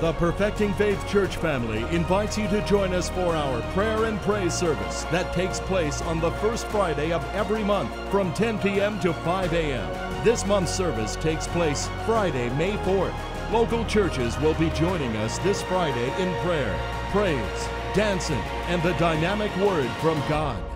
The Perfecting Faith Church family invites you to join us for our prayer and praise service that takes place on the first Friday of every month from 10 p.m. to 5 a.m. This month's service takes place Friday, May 4th. Local churches will be joining us this Friday in prayer, praise, dancing, and the dynamic word from God.